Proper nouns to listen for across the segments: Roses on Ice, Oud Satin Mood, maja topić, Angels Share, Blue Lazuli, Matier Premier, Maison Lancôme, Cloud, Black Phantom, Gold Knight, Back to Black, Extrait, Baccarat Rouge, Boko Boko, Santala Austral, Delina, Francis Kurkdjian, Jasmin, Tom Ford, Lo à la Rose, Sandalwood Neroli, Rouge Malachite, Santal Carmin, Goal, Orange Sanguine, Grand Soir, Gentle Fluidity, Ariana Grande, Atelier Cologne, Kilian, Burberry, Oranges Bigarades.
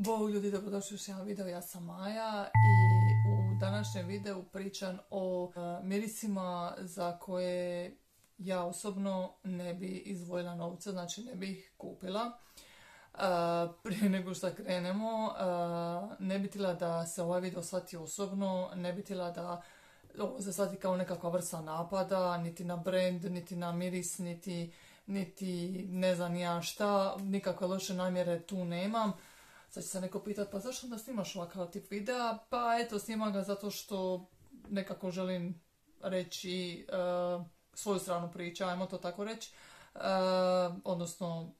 Bog ljudi, dobrodošli u jedan video, ja sam Maja i u današnjem videu pričam o mirisima za koje ja osobno ne bi izdvojila novca, znači ne bi ih kupila. Prije nego što krenemo, ne bi htjela da se ovaj video shvati osobno, ne bi htjela da ovo se shvati kao nekakva vrsta napada, niti na brand, niti na miris, niti ne znam ja šta, nikakve loše namjere tu nemam. Sad će se neko pitati, pa zašto onda snimaš ovakav tip videa? Pa eto, snimam ga zato što nekako želim reći svoju stranu priče, ajmo to tako reći. Odnosno,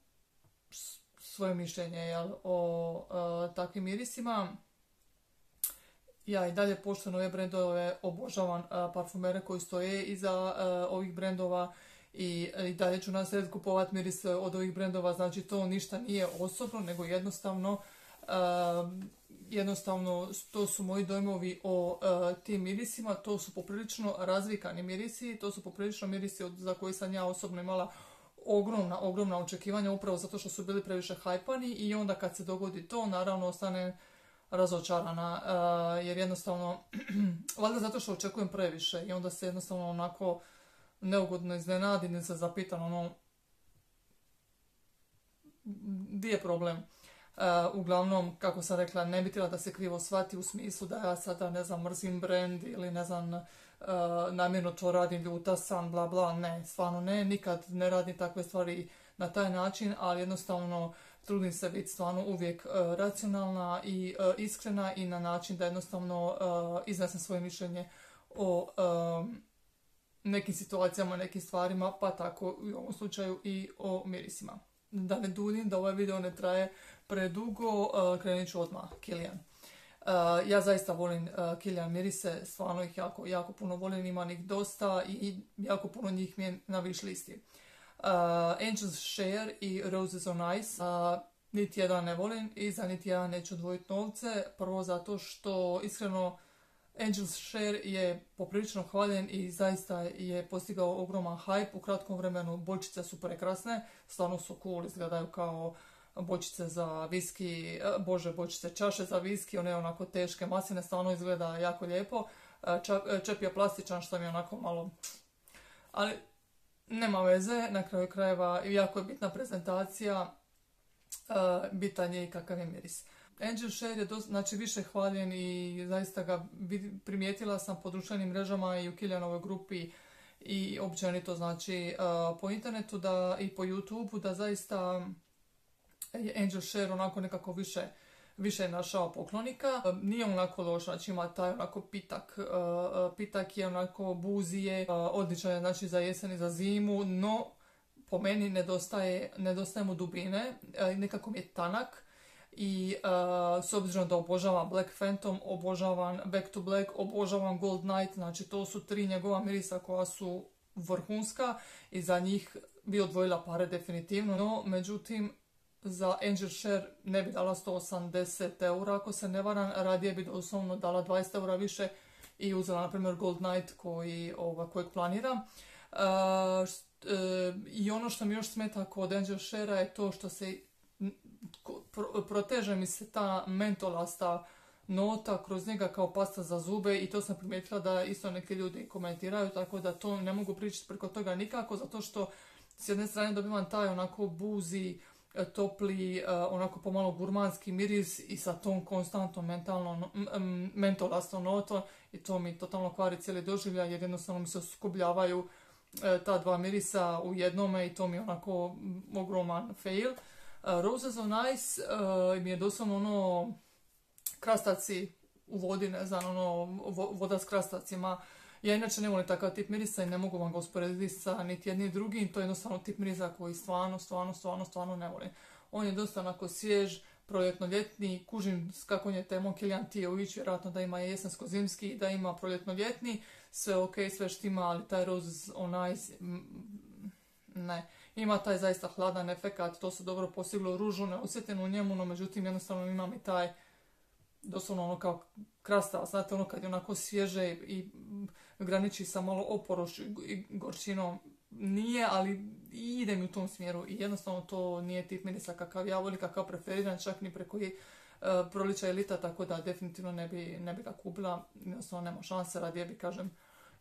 svoje mišljenje o takvim mirisima. Ja i dalje pošteno ove brendove obožavam, parfumere koji stoje iza ovih brendova. I dalje ću nasred kupovati miris od ovih brendova, znači to ništa nije osobno, nego jednostavno to su moji dojmovi o tim mirisima. To su poprilično razvikani mirisi, to su poprilično mirisi za koje sam ja osobno imala ogromna očekivanja, upravo zato što su bili previše hajpani i onda kad se dogodi to, naravno ostane razočarana, jer jednostavno, valjda zato što očekujem previše i onda se jednostavno onako neugodno iznenadim ili se zapitam ono gdje je problem. Uglavnom, kako sam rekla, ne bi htjela da se krivo shvati u smislu da ja sada ne znam mrzim brand ili ne znam namjerno to radim, ljuta sam, bla bla, ne, stvarno ne, nikad ne radim takve stvari na taj način, ali jednostavno trudim se biti stvarno uvijek racionalna i iskrena i na način da jednostavno iznesem svoje mišljenje o nekim situacijama, nekim stvarima, pa tako u ovom slučaju i o mirisima. Da ne duljim, da ovaj video ne traje predugo, krenit ću odmah, Kilian. Ja zaista volim Kilian mirise, stvarno ih jako puno volim, imam ih dosta i jako puno njih mi je na wish listi. Angels Share i Roses on Ice, niti jedan ne volim i za niti jedan neću odvojiti novce, prvo zato što iskreno Angels Share je poprilično hvaljen i zaista je postigao ogroman hype u kratkom vremenu. Bočice su prekrasne, stvarno su cool, izgledaju kao bočice za viski, bočice čaše za viski, one onako teške masine, stvarno izgleda jako lijepo. Čep je plastičan što mi je onako malo, ali nema veze, na kraju krajeva jako je bitna prezentacija, bitan je i kakav je miris. Angel Share je više hvaljen i zaista ga primijetila sam po društvenim mrežama i u Kilianovoj grupi i općenito, znači po internetu da, i po YouTube-u, da zaista je Angel Share onako nekako više našao poklonika. Nije onako loš, znači ima taj onako pitak je onako buzije, odličan je znači za jesen i za zimu, no po meni nedostaje mu dubine, nekako mi je tanak. I s obzirom da obožavam Black Phantom, obožavam Back to Black, obožavam Gold Knight, znači to su tri njegova mirisa koja su vrhunska i za njih bi odvojila pare definitivno, no međutim za Angel Share ne bi dala 180 eura ako se ne varam, radije bi doslovno dala 20 eura više i uzela na primjer Gold Knight kojeg planiram. I ono što mi još smeta kod Angel Share-a je to što se proteže mi se ta mentolasta nota kroz njega kao pasta za zube i to sam primijetila da isto neki ljudi komentiraju, tako da to ne mogu pričati preko toga nikako, zato što s jedne strane dobivam taj onako buzi, topli, onako pomalo gurmanski miris i sa tom konstantnom mentolastom notom i to mi totalno kvari cijeli doživlja jer jednostavno mi se sukobljavaju ta dva mirisa u jednome i to mi je onako ogroman fail. Roses on Ice mi je doslovno ono krastaci u vodi, ne znam, ono voda s krastacima. Ja inače ne volim takav tip mirisa i ne mogu vam ga usporediti sa niti jednim drugim, to je jednostavno tip mirisa koji stvarno ne volim. On je dosta onako svjež, proljetno-ljetni, kužim s kakvom je temom Kilian Tijević, vjerojatno da ima jesensko-zimski i da ima proljetno-ljetni, sve ok, sve štima, ali taj Roses on Ice, ne. Ima taj zaista hladan efekat, to se dobro postiglo ružu, ne osjetim u njemu, no međutim jednostavno imam i taj doslovno ono kao krasta, znate ono kad je onako svježe i graniči sa malo oporoš i gorčinom, nije, ali ide mi u tom smjeru i jednostavno to nije tip mirisa kakav ja volim, kakav preferiran, čak ni preko proliča je elita, tako da definitivno ne bi ga kupila, jednostavno nema šanse, radije bi, kažem,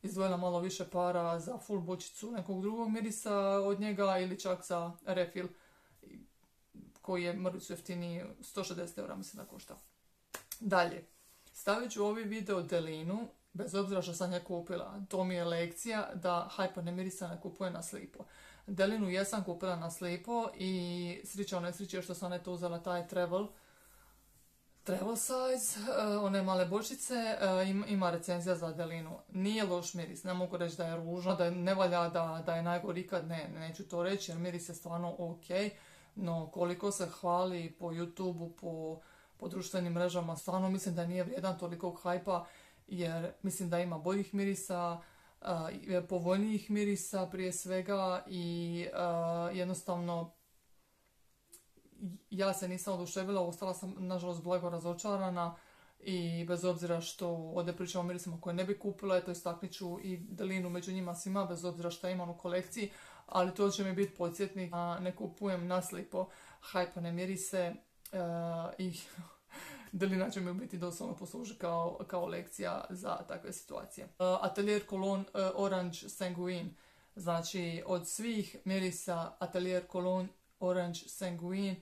izdvojila malo više para za full bočicu nekog drugog mirisa od njega ili čak za refil koji je mrvicu jeftiniji, 160 eura mislim da košta. Dalje, stavit ću ovaj video Delinu, bez obzira što sam je kupila, to mi je lekcija da hyperne mirisa ne kupuje na slijepo. Delinu jesam kupila na slijepo i srića onaj sriće što sam eto uzela taj travel size, one male bočice, ima recenzija za Delinu. Nije loš miris, ne mogu reći da je ružno, da ne valja, da je najgori ikad, ne, neću to reći jer miris je stvarno okej, no koliko se hvali po YouTube-u, po društvenim mrežama, stvarno mislim da nije vrijedan tolikog hajpa jer mislim da ima boljih mirisa, povoljnijih mirisa prije svega i jednostavno ja se nisam oduševila, ostala sam nažalost blago razočarana i bez obzira što ovdje pričam o mirisima koje ne bi kupila, eto istaknit ću i Delinu među njima svima bez obzira što imam u kolekciji, ali to će mi biti podsjetnik, ne kupujem naslijepo hajpane mirise i Delina će mi biti doslovno poslužiti kao lekcija za takve situacije. Atelier Cologne Orange Sanguine, znači od svih mirisa Atelier Cologne Orange Sanguine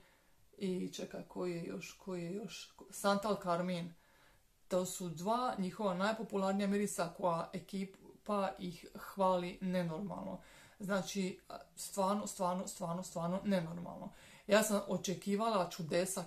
i čekaj koji je još Santal Carmin, to su dva njihova najpopularnija mirisa koja ekipa ih hvali nenormalno. Znači, stvarno nenormalno. Ja sam očekivala čudesa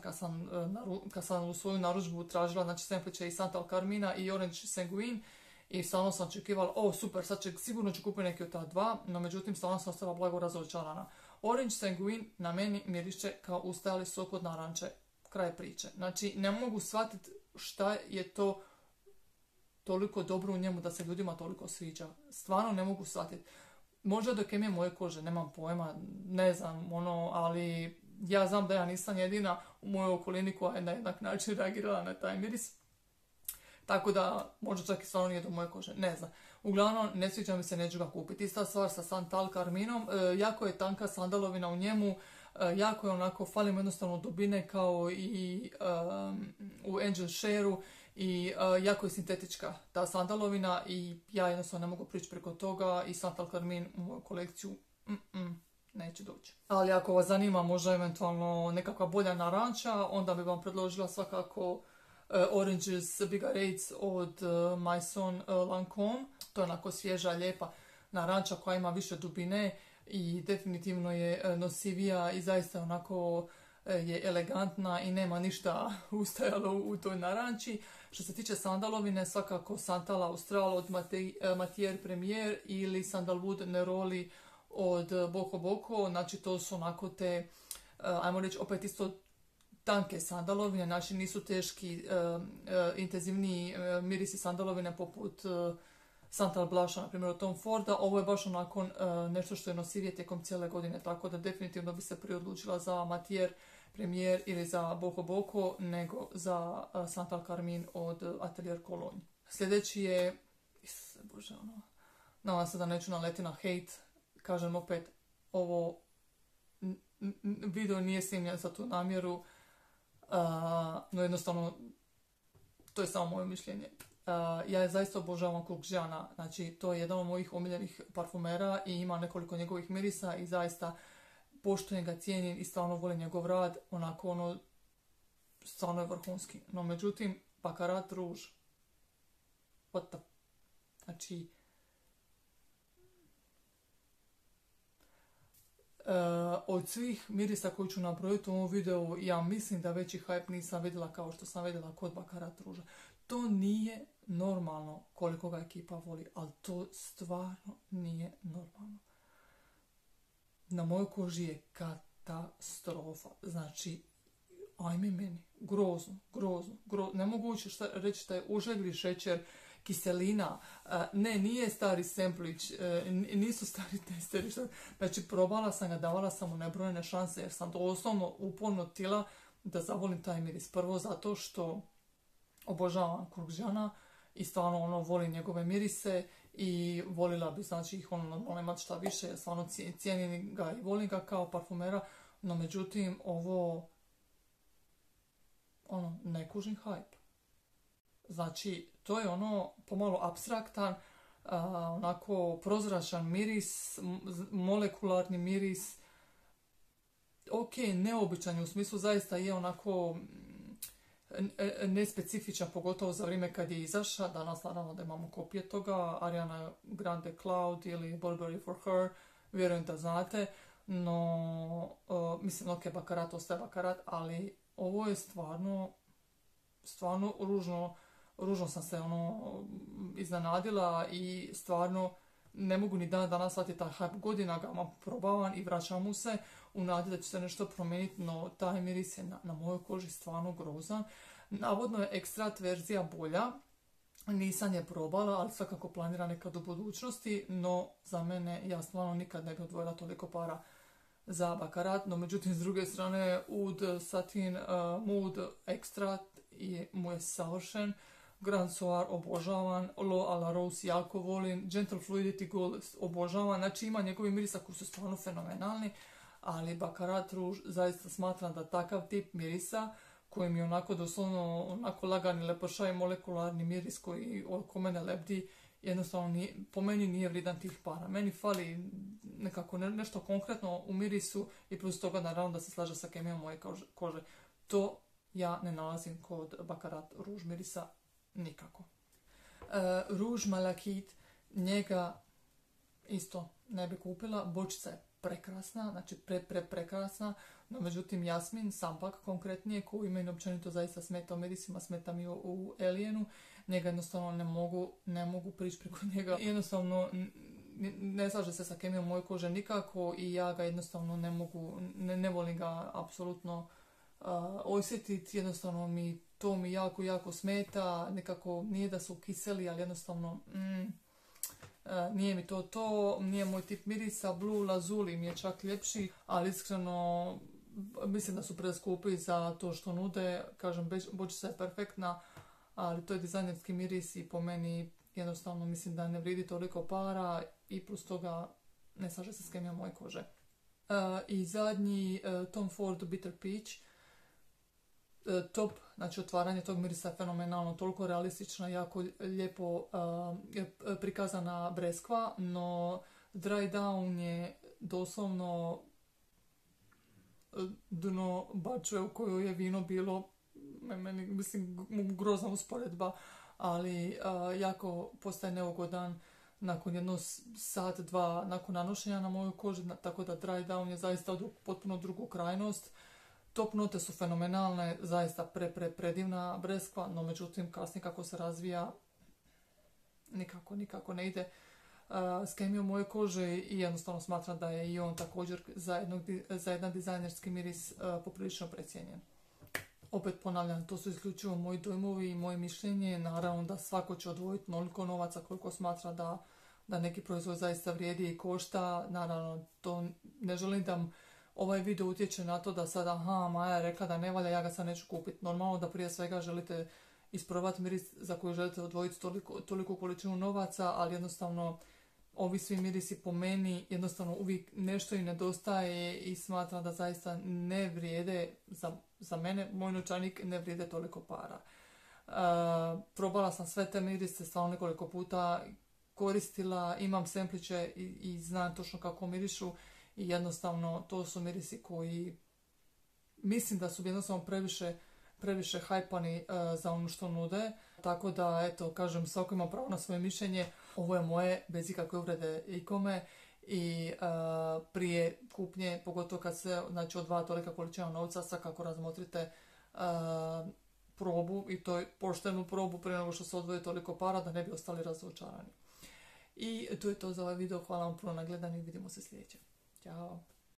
kad sam u svoju narudžbu tražila, znači sempliče i Santal Carmina i Orange Sanguine i stvarno sam očekivala, o super, sad sigurno ću kupiti neki od ta dva, no međutim stvarno sam ostala blago razočarana. Orange Sanguine na meni miriše kao ustajali sok od naranče, kraj priče. Znači ne mogu shvatiti šta je to toliko dobro u njemu da se ljudima toliko sviđa, stvarno ne mogu shvatiti. Možda do kemije moje kože, nemam pojma, ne znam, ono, ali ja znam da ja nisam jedina u mojoj okolini koja je na jednak način reagirala na taj miris. Tako da, možda čak i stvarno nije do moje kože, ne znam. Uglavnom, ne sviđa mi se, neću ga kupiti. Ista stvar sa Santal Carminom, jako je tanka sandalovina u njemu, jako je onako, falim jednostavno dubine kao i u Angels Share-u. I jako je sintetička ta sandalovina i ja jednostavno ne mogu prići preko toga i Santal Carmin u moju kolekciju neće doći. Ali ako vas zanima možda eventualno nekakva bolja naranča, onda bi vam predložila svakako Oranges Bigarades od Maison Lancôme. To je onako svježa, lijepa naranča koja ima više dubine i definitivno je nosivija i zaista onako je elegantna i nema ništa ustajalo u toj naranči. Što se tiče sandalovine, svakako Santala Austral od Matier Premier ili Sandalwood Neroli od Boko Boko. Znači to su onako te, ajmo reći, opet isto tanke sandalovine, znači nisu teški, intenzivniji mirisi sandalovine poput Santal Blusha, na primjer, od Tom Forda. Ovo je baš onako nešto što je nosivije tijekom cijele godine, tako da definitivno bi se prije odlučila za Matier Premier ili za Boko Boko nego za Santal Carmin od Atelier Cologne. Sljedeći je, Isuse Bože, ono, nadam se da neću naleti na hejt, kažem opet, ovo video nije snimljen za tu namjeru, no jednostavno, to je samo moje mišljenje. Ja zaista obožavam Kurkdjiana, znači to je jedan od mojih omiljenih parfumera i ima nekoliko njegovih mirisa i zaista poštujem ga, cijenim i stvarno volim njegov rad, onako ono, stvarno je vrhunski. No međutim, Baccarat Rouge, what the, znači, od svih mirisa koji ću nabrojiti u ovom videu, ja mislim da veći hype nisam vidjela kao što sam vidjela kod Baccarat Rouge. To nije normalno koliko ga ekipa voli, ali to stvarno nije normalno. Na mojoj koži je katastrofa, znači, ajme meni, grozno. Nemoguće reći da je užegli šećer, kiselina, ne, nije stari semplić, nisu stari testeri, znači probala sam ga, davala sam mu nebrojene šanse jer sam doslovno uporno tila da zavolim taj miris. Prvo zato što obožavam Kurkdjiana i stvarno ono volim njegove mirise i volila bi, znači, ih ono normalno imati šta više, jer stvarno cijenim ga i volim ga kao parfumera, no međutim ovo ono, ne kužim hype. Znači, to je ono pomalo apstraktan, onako prozračan miris, molekularni miris. Ok, neobičan je, u smislu zaista je onako nespecifičan, pogotovo za vrijeme kad je izaša. Danas naravno da imamo kopije toga, Ariana Grande Cloud ili Burberry for Her, vjerujem da znate. No, mislim, ok, Baccarat ostaje Baccarat, ali ovo je stvarno ružno. Ružno sam se ono iznenadila i stvarno ne mogu ni danas shvatiti taj hype. Godina ga vam probavam i vraćam mu se u nadi da će se nešto promijeniti, no taj miris je na mojoj koži stvarno grozan. Navodno je Extrait verzija bolja, nisam je probala, ali svakako planira nekad u budućnosti, no za mene ja stvarno nikad ne bi odvojila toliko para za Baccarat. No međutim, s druge strane, Oud Satin Mood Extrait mu je savršen. Grand Soir obožavan, Lo à la Rose jako volim, Gentle Fluidity Goal obožavan, znači ima njegovi mirisa koji su stvarno fenomenalni, ali Baccarat Rouge zaista smatram da takav tip mirisa, koji mi je onako doslovno onako lagani lepršaj, molekularni miris koji oko mene lebdi, jednostavno nije, po meni nije vrijedan tih para. Meni fali nekako nešto konkretno u mirisu i plus toga naravno da se slaže sa kemijom moje kože. To ja ne nalazim kod Baccarat Rouge mirisa nikako. Rouge Malachite, njega isto ne bi kupila. Bočica je prekrasna, znači prekrasna, no međutim Jasmin, Sampak konkretnije, koji meni općenito zaista smeta u mirisima, smeta mi u Alienu, njega jednostavno ne mogu prići preko njega. Jednostavno ne slaže se sa kemijom moje kože nikako i ja ga jednostavno ne volim ga apsolutno osjetiti, jednostavno to mi jako smeta, nekako nije da su kiseli, ali jednostavno nije mi to, nije moj tip mirisa. Blue Lazuli mi je čak ljepši, ali iskreno mislim da su preskupi za to što nude. Kažem, bočica je perfektna, ali to je dizajnerski miris i po meni jednostavno mislim da ne vridi toliko para i plus toga ne slaže se s kemijom moje kože. I zadnji, Tom Ford Bitter Peach. Top, znači otvaranje tog mirisa je fenomenalno, toliko realistična, jako lijepo prikazana breskva, no Dry Down je doslovno dno bačve u kojoj je vino bilo. Meni, mislim, grozna usporedba, ali jako postaje neugodan nakon jedno sat, dva nakon nanošenja na moju kožu, tako da Dry Down je zaista potpuno drugu krajnost. Top note su fenomenalne, zaista predivna breskva, no međutim kasnije kako se razvija nikako ne ide s kemijom moje kože i jednostavno smatram da je i on također za jedan dizajnerski miris poprilično precijenjen. Opet ponavljam, to su isključivo moji dojmovi i moje mišljenje, naravno da svako će odvojiti onoliko novaca koliko smatra da neki proizvod zaista vrijedi i košta. Naravno, to ne želim da ovaj video utječe na to da sada, aha, Maja je rekla da ne valja, ja ga sad neću kupiti. Normalno da prije svega želite isprobati miris za koji želite odvojiti toliku količinu novaca, ali jednostavno ovi svi mirisi po meni jednostavno uvijek nešto im nedostaje i smatram da zaista ne vrijede, za mene, moj novčanik, ne vrijede toliko para. Probala sam sve te mirise, stvarno nekoliko puta koristila, imam sempliće i znam točno kako mirišu. I jednostavno to su mirisi koji mislim da su jednostavno previše hajpani za ono što nude. Tako da, eto, kažem, svako ima pravo na svoje mišljenje. Ovo je moje, bez ikakve uvrede ikome. I prije kupnje, pogotovo kad se odvaja tolika količina novca, svakako razmotrite probu i to poštenu probu prije nego što se odvoji toliko para, da ne bi ostali razočarani. I to je to za ovaj video. Hvala vam puno na gledanju i vidimo se sljedeće. Ćao!